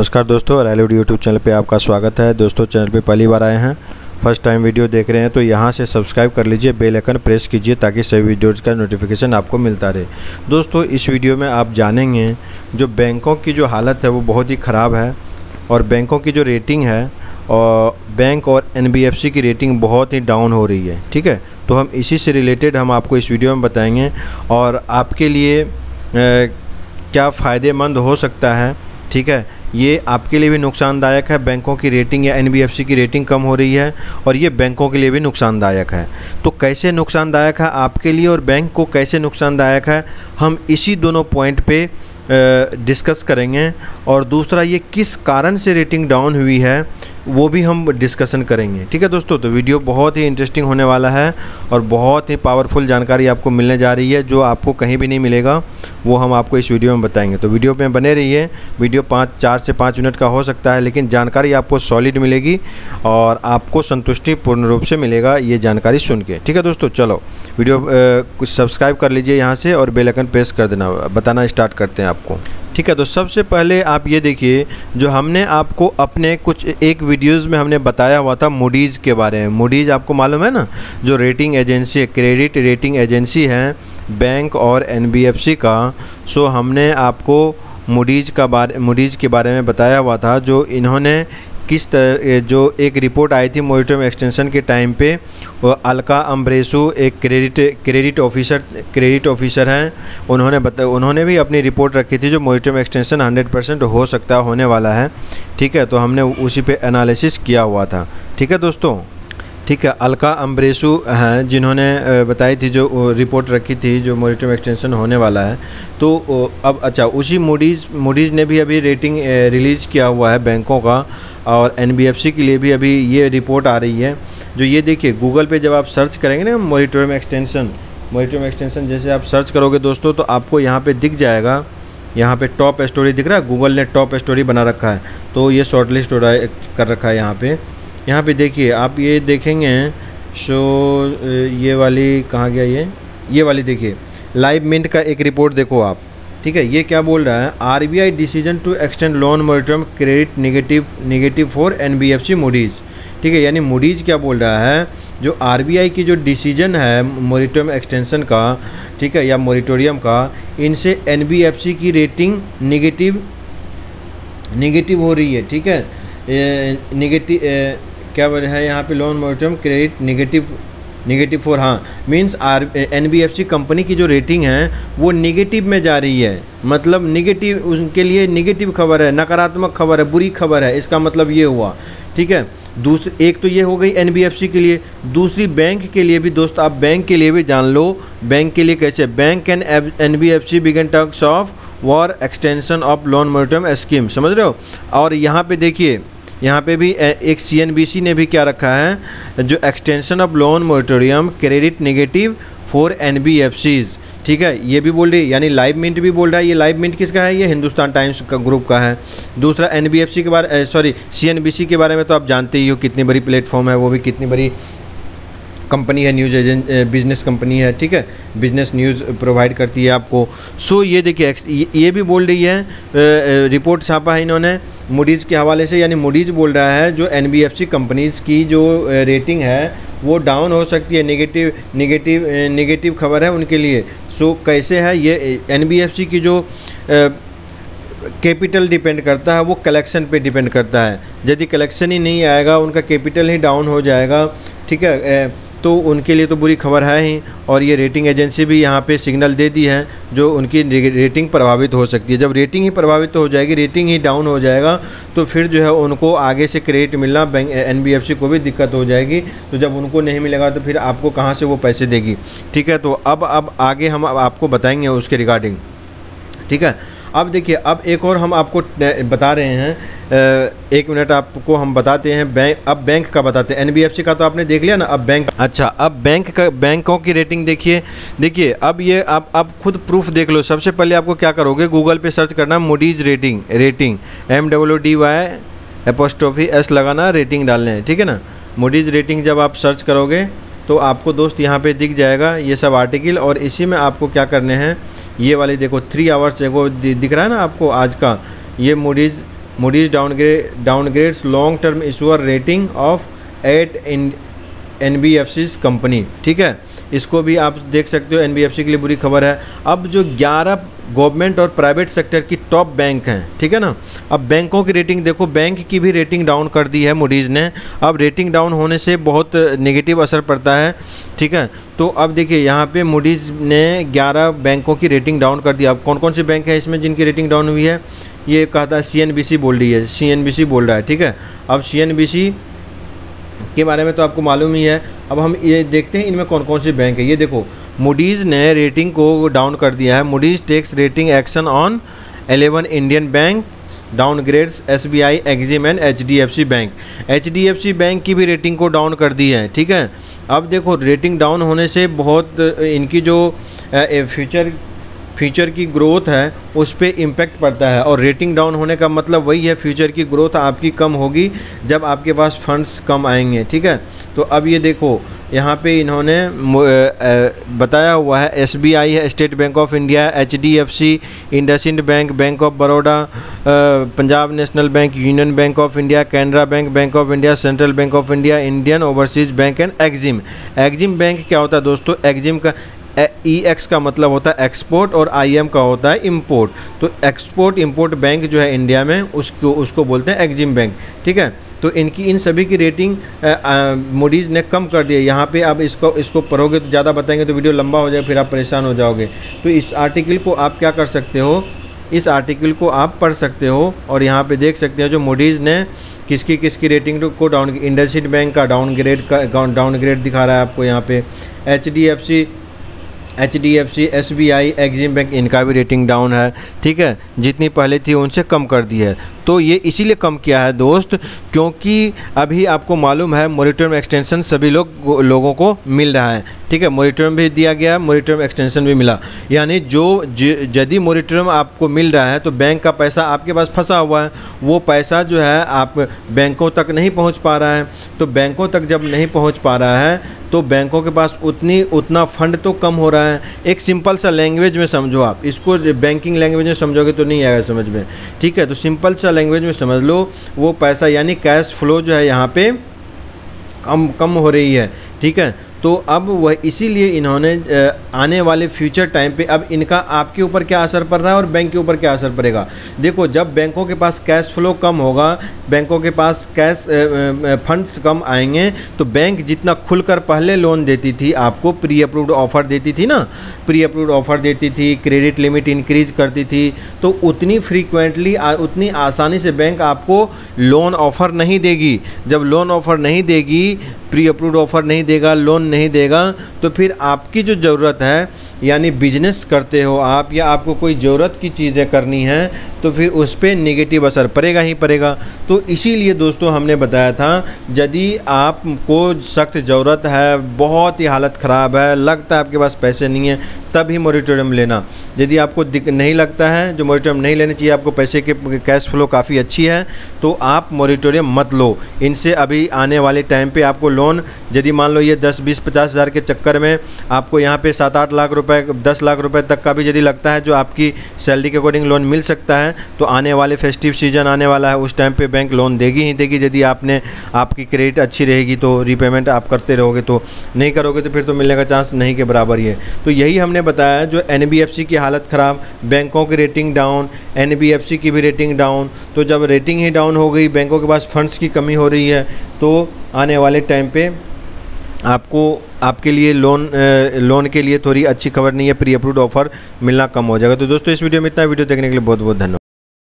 नमस्कार दोस्तों, रायलवुड YouTube channel पे आपका स्वागत है। दोस्तों, चैनल पे पहली बार आए हैं, फर्स्ट टाइम वीडियो देख रहे हैं तो यहाँ से सब्सक्राइब कर लीजिए, बेल आइकन प्रेस कीजिए ताकि सभी वीडियोज़ का नोटिफिकेशन आपको मिलता रहे। दोस्तों, इस वीडियो में आप जानेंगे जो बैंकों की जो हालत है वो बहुत ही ख़राब है और बैंकों की जो रेटिंग है और बैंक और एनबीएफसी की रेटिंग बहुत ही डाउन हो रही है। ठीक है, तो हम इसी से रिलेटेड हम आपको इस वीडियो में बताएँगे और आपके लिए क्या फ़ायदेमंद हो सकता है। ठीक है, ये आपके लिए भी नुकसानदायक है, बैंकों की रेटिंग या एनबीएफसी की रेटिंग कम हो रही है और ये बैंकों के लिए भी नुकसानदायक है। तो कैसे नुकसानदायक है आपके लिए और बैंक को कैसे नुकसानदायक है, हम इसी दोनों पॉइंट पे डिस्कस करेंगे। और दूसरा, ये किस कारण से रेटिंग डाउन हुई है वो भी हम डिस्कशन करेंगे। ठीक है दोस्तों, तो वीडियो बहुत ही इंटरेस्टिंग होने वाला है और बहुत ही पावरफुल जानकारी आपको मिलने जा रही है जो आपको कहीं भी नहीं मिलेगा, वो हम आपको इस वीडियो में बताएंगे। तो वीडियो पे बने रहिए, वीडियो 4 से 5 मिनट का हो सकता है लेकिन जानकारी आपको सॉलिड मिलेगी और आपको संतुष्टि पूर्ण रूप से मिलेगा ये जानकारी सुन के। ठीक है दोस्तों, चलो वीडियो कुछ सब्सक्राइब कर लीजिए यहाँ से और बेल आइकन प्रेस कर देना। बताना स्टार्ट करते हैं आपको। ठीक है, तो सबसे पहले आप ये देखिए, जो हमने आपको अपने कुछ एक वीडियोज़ में हमने बताया हुआ था मूडीज़ के बारे में। मूडीज़ आपको मालूम है ना, जो रेटिंग एजेंसी है, क्रेडिट रेटिंग एजेंसी है बैंक और एनबीएफसी का। सो हमने आपको मूडीज़ के बारे में बताया हुआ था, जो इन्होंने किस तरह जो एक रिपोर्ट आई थी मोरेटोरियम एक्सटेंशन के टाइम पे। अलका अम्ब्रेसू एक क्रेडिट ऑफिसर हैं, उन्होंने भी अपनी रिपोर्ट रखी थी जो मोरेटोरियम एक्सटेंशन 100% हो सकता होने वाला है। ठीक है, तो हमने उसी पे एनालिसिस किया हुआ था। ठीक है दोस्तों, ठीक है, अलका अम्ब्रेसू हैं जिन्होंने बताई थी, जो रिपोर्ट रखी थी जो मोरेटोरियम एक्सटेंशन होने वाला है। तो अब अच्छा, उसी मूडीज़ ने भी अभी रेटिंग रिलीज़ किया हुआ है बैंकों का और एनबीएफसी के लिए भी अभी ये रिपोर्ट आ रही है। जो ये देखिए, गूगल पे जब आप सर्च करेंगे ना मोरेटोरियम एक्सटेंशन जैसे आप सर्च करोगे दोस्तों, तो आपको यहाँ पे दिख जाएगा, यहाँ पे टॉप स्टोरी दिख रहा है, गूगल ने टॉप स्टोरी बना रखा है तो ये शॉर्ट लिस्ट कर रखा है। यहाँ पे देखिए, आप ये देखेंगे, सो ये वाली कहाँ गया, ये वाली देखिए, लाइवमिंट का एक रिपोर्ट देखो आप। ठीक है, ये क्या बोल रहा है, RBI decision to extend loan moratorium credit negative for NBFC Moody's. ठीक है, यानी मूडीज़ क्या बोल रहा है, जो आरबीआई की जो डिसीजन है मोरेटोरियम एक्सटेंशन का, ठीक है, या मोरेटोरियम का, इनसे एनबीएफसी की रेटिंग नेगेटिव हो रही है। ठीक है, क्या बोल रहा है यहाँ पे, लोन मोरेटोरियम क्रेडिट नेगेटिव 4, हाँ, मीन्स एनबीएफसी कंपनी की जो रेटिंग है वो नेगेटिव में जा रही है। मतलब नेगेटिव, उनके लिए नेगेटिव खबर है, नकारात्मक खबर है, बुरी खबर है, इसका मतलब ये हुआ। ठीक है, एक तो ये हो गई एनबीएफसी के लिए, दूसरी बैंक के लिए भी। दोस्त, आप बैंक के लिए भी जान लो, बैंक के लिए कैसे, bank and NBFC begin talks of war extension of loan moratorium scheme, समझ रहे हो। और यहाँ पे देखिए, यहाँ पे भी एक सीएनबीसी ने भी क्या रखा है, जो extension of loan moratorium credit negative for NBFCs. ठीक है, ये भी बोल रही है, यानी लाइवमिंट भी बोल रहा है। ये लाइवमिंट किसका है, ये हिंदुस्तान टाइम्स का ग्रुप का है। दूसरा, एनबीएफसी के बारे, सॉरी सीएनबीसी के बारे में तो आप जानते ही हो, कितनी बड़ी प्लेटफॉर्म है, वो भी कितनी बड़ी कंपनी है, न्यूज़ एजेंट बिजनेस कंपनी है। ठीक है, बिजनेस न्यूज़ प्रोवाइड करती है आपको। सो ये देखिए, ये भी बोल रही है, रिपोर्ट छापा है इन्होंने मूडीज़ के हवाले से। यानी मूडीज़ बोल रहा है जो एनबीएफसी कंपनीज़ की जो रेटिंग है वो डाउन हो सकती है, नेगेटिव खबर है उनके लिए। सो कैसे है ये, एनबीएफसी की जो कैपिटल डिपेंड करता है, वो कलेक्शन पे डिपेंड करता है। यदि कलेक्शन ही नहीं आएगा, उनका कैपिटल ही डाउन हो जाएगा, ठीक है, तो उनके लिए तो बुरी खबर है ही। और ये रेटिंग एजेंसी भी यहाँ पे सिग्नल दे दी है जो उनकी रेटिंग प्रभावित हो सकती है। जब रेटिंग ही प्रभावित हो जाएगी, रेटिंग ही डाउन हो जाएगा, तो फिर जो है उनको आगे से क्रेडिट मिलना बैंक एनबीएफसी को भी दिक्कत हो जाएगी। तो जब उनको नहीं मिलेगा तो फिर आपको कहाँ से वो पैसे देगी। ठीक है, तो अब आगे हम आपको बताएंगे उसके रिगार्डिंग। ठीक है, अब देखिए, अब एक और हम आपको बता रहे हैं, एक मिनट आपको हम बताते हैं बैंक, अब बैंक का बताते हैं। एनबीएफसी का तो आपने देख लिया ना, अब बैंक, अच्छा अब बैंक का, बैंकों की रेटिंग देखिए। अब ये आप खुद प्रूफ देख लो। सबसे पहले आपको क्या करोगे, गूगल पे सर्च करना मूडीज़ रेटिंग MDY S लगाना, रेटिंग डालने हैं। ठीक है ना, मूडीज़ रेटिंग जब आप सर्च करोगे तो आपको दोस्त यहाँ पर दिख जाएगा ये सब आर्टिकल। और इसी में आपको क्या करने हैं, ये वाले देखो, 3 आवर्स देखो, दिख रहा है ना आपको आज का, ये Moody's Moody's downgrades long term issuer rating of 8 NBFC company. ठीक है, इसको भी आप देख सकते हो। NBFC के लिए बुरी खबर है। अब जो 11 गवर्नमेंट और प्राइवेट सेक्टर की टॉप बैंक हैं, ठीक है ना, अब बैंकों की रेटिंग देखो, बैंक की भी रेटिंग डाउन कर दी है मूडीज़ ने। अब रेटिंग डाउन होने से बहुत नेगेटिव असर पड़ता है, ठीक है। तो अब देखिए यहाँ पे मूडीज़ ने 11 बैंकों की रेटिंग डाउन कर दी। अब कौन कौन से बैंक हैं इसमें जिनकी रेटिंग डाउन हुई है, ये कहा था CNBC बोल रही है, CNBC बोल रहा है, ठीक है। अब CNBC के बारे में तो आपको मालूम ही है। अब हम ये देखते हैं इनमें कौन कौन से बैंक है। ये देखो, मूडीज़ ने रेटिंग को डाउन कर दिया है। Moody's takes rating action on 11 Indian bank, downgrades SBI, Exim and HDFC bank. HDFC bank की भी रेटिंग को डाउन कर दी है, ठीक है। अब देखो, रेटिंग डाउन होने से बहुत इनकी जो फ्यूचर की ग्रोथ है उस पर इम्पैक्ट पड़ता है। और रेटिंग डाउन होने का मतलब वही है, फ्यूचर की ग्रोथ आपकी कम होगी जब आपके पास फंड्स कम आएंगे, ठीक है। तो अब ये देखो, यहाँ पे इन्होंने बताया हुआ है, SBI है, state bank of India, HDFC, IndusInd bank, bank of Baroda, Punjab national bank, union bank of India, Canara bank, bank of India, central bank of India, Indian overseas bank and Exim. Exim bank क्या होता है दोस्तों? एक्जिम का EX का मतलब होता है export और IM का होता है इम्पोर्ट। तो एक्सपोर्ट इम्पोर्ट बैंक जो है इंडिया में उसको बोलते हैं एक्जिम बैंक, ठीक है। तो इनकी इन सभी की रेटिंग मूडीज़ ने कम कर दी है। यहाँ पे आप इसको पढ़ोगे तो ज़्यादा बताएंगे तो वीडियो लंबा हो जाएगा, फिर आप परेशान हो जाओगे। तो इस आर्टिकल को आप क्या कर सकते हो, इस आर्टिकल को आप पढ़ सकते हो और यहाँ पे देख सकते हो जो मूडीज़ ने किसकी किसकी रेटिंग को डाउन, IndusInd बैंक का डाउनग्रेड दिखा रहा है आपको यहाँ पे, HDFC, SBI, एक्जिम बैंक, इनका भी रेटिंग डाउन है, ठीक है। जितनी पहले थी उनसे कम कर दी है। तो ये इसीलिए कम किया है दोस्त, क्योंकि अभी आपको मालूम है मॉरिटोरियम एक्सटेंशन सभी लोगों को मिल रहा है, ठीक है। मॉरिटोरियम भी दिया गया, मॉरिटोरियम एक्सटेंशन भी मिला, यानी जो यदि मॉरिटोरियम आपको मिल रहा है तो बैंक का पैसा आपके पास फंसा हुआ है, वो पैसा जो है आप बैंकों तक नहीं पहुँच पा रहा है। तो बैंकों तक जब नहीं पहुँच पा रहा है तो बैंकों के पास उतना फंड तो कम हो रहा है। एक सिंपल सा लैंग्वेज में समझो आप इसको, बैंकिंग लैंग्वेज में समझोगे तो नहीं आएगा समझ में, ठीक है। तो सिंपल सा लैंग्वेज में समझ लो, वो पैसा यानी कैश फ्लो जो है यहाँ पे कम हो रही है, ठीक है। तो अब वह इसीलिए इन्होंने आने वाले फ्यूचर टाइम पे, अब इनका आपके ऊपर क्या असर पड़ रहा है और बैंक के ऊपर क्या असर पड़ेगा, देखो जब बैंकों के पास कैश फ्लो कम होगा, बैंकों के पास कैश फंड्स कम आएंगे, तो बैंक जितना खुलकर पहले लोन देती थी आपको, प्री अप्रूव्ड ऑफ़र देती थी ना, प्री अप्रूव्ड ऑफ़र देती थी, क्रेडिट लिमिट इंक्रीज करती थी, तो उतनी फ्रीक्वेंटली उतनी आसानी से बैंक आपको लोन ऑफ़र नहीं देगी। जब लोन ऑफ़र नहीं देगी, प्री अप्रूव्ड ऑफ़र नहीं देगा, लोन नहीं देगा, तो फिर आपकी जो ज़रूरत है, यानी बिजनेस करते हो आप या आपको कोई ज़रूरत की चीज़ें करनी हैं, तो फिर उस पर नेगेटिव असर पड़ेगा ही पड़ेगा। तो इसीलिए दोस्तों हमने बताया था, यदि आपको सख्त ज़रूरत है, बहुत ही हालत ख़राब है, लगता है आपके पास पैसे नहीं है, तब ही मॉरिटोरियम लेना। यदि आपको नहीं लगता है, जो मॉरिटोरियम नहीं लेना चाहिए, आपको पैसे के कैश फ्लो काफ़ी अच्छी है, तो आप मॉरिटोरियम मत लो। इनसे अभी आने वाले टाइम पे आपको लोन, यदि मान लो ये 10-20-50 हज़ार के चक्कर में आपको यहाँ पे 7-8 लाख रुपए, 10 लाख रुपए तक का भी यदि लगता है, जो आपकी सैलरी के अकॉर्डिंग लोन मिल सकता है, तो आने वाले फेस्टिव सीजन आने वाला है, उस टाइम पर बैंक लोन देगी ही देगी, यदि आपकी क्रेडिट अच्छी रहेगी तो, रीपेमेंट आप करते रहोगे तो, नहीं करोगे तो फिर तो मिलने का चांस नहीं के बराबर ही है। तो यही हमने बताया, जो NBFC की हालत ख़राब, बैंकों की रेटिंग डाउन, NBFC की भी रेटिंग डाउन, तो जब रेटिंग ही डाउन हो गई, बैंकों के पास फंड्स की कमी हो रही है, तो आने वाले टाइम पे आपको आपके लिए लोन के लिए थोड़ी अच्छी खबर नहीं है, प्री अप्रूव्ड ऑफ़र मिलना कम हो जाएगा। तो दोस्तों इस वीडियो में इतना, वीडियो देखने के लिए बहुत बहुत धन्यवाद।